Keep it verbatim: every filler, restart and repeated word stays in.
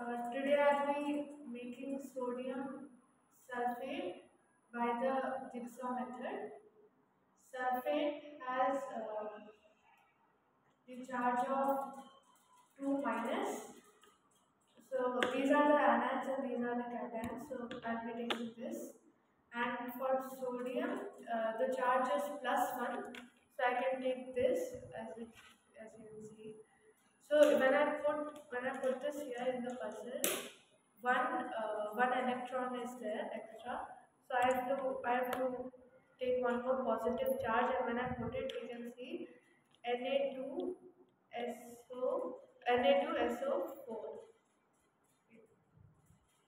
uh, today I'll be making sodium sulfate by the jigsaw method. Sulfate has uh, the charge of two minus. So these are the anions and these are the cations. So I'll be taking this. And for sodium, uh, the charge is plus one. So I can take this as it, as you can see. So when I put when I put this here in the puzzle, one uh, one electron is there extra. So I have to I have to take one more positive charge, and when I put it, you can see N A two S O N A two S O four.